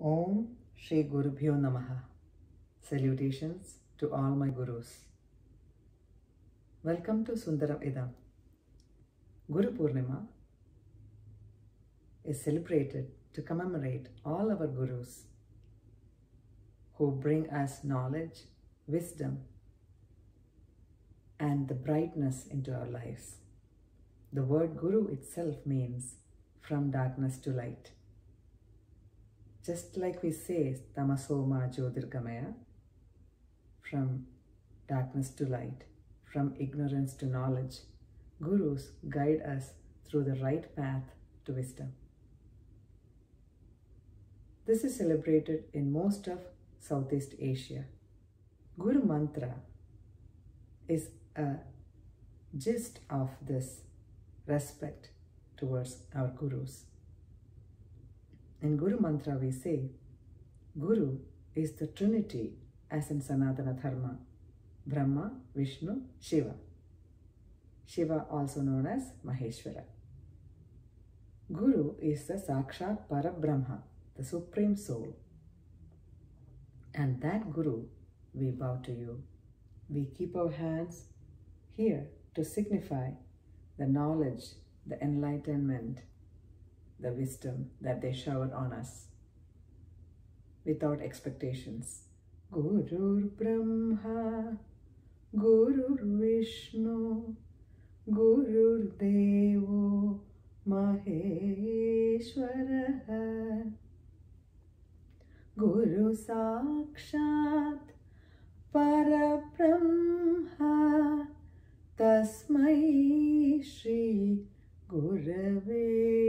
Om Shri Gurubhyo Namaha. Salutations to all my Gurus. Welcome to Sundaram Idam. Guru Purnima is celebrated to commemorate all our Gurus who bring us knowledge, wisdom, and the brightness into our lives. The word Guru itself means from darkness to light. Just like we say Tamasoma Jyotir Gamaya, from darkness to light, from ignorance to knowledge, Gurus guide us through the right path to wisdom. This is celebrated in most of Southeast Asia. Guru Mantra is a gist of this respect towards our Gurus. In Guru Mantra we say, Guru is the Trinity as in Sanatana Dharma, Brahma, Vishnu, Shiva. Shiva also known as Maheshwara. Guru is the Sakshat Parabrahma, the Supreme Soul. And that Guru, we bow to you. We keep our hands here to signify the knowledge, the enlightenment, the wisdom that they shower on us without expectations. Gurur Brahma, Gurur Vishnu, Gurur Devo Maheshwara, Guru Sakshat Parabrahma, Tasmai Shri Gurave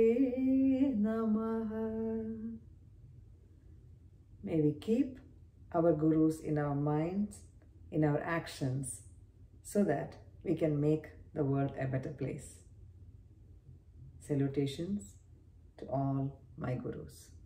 Namaha. May we keep our Gurus in our minds, in our actions, so that we can make the world a better place. Salutations to all my Gurus.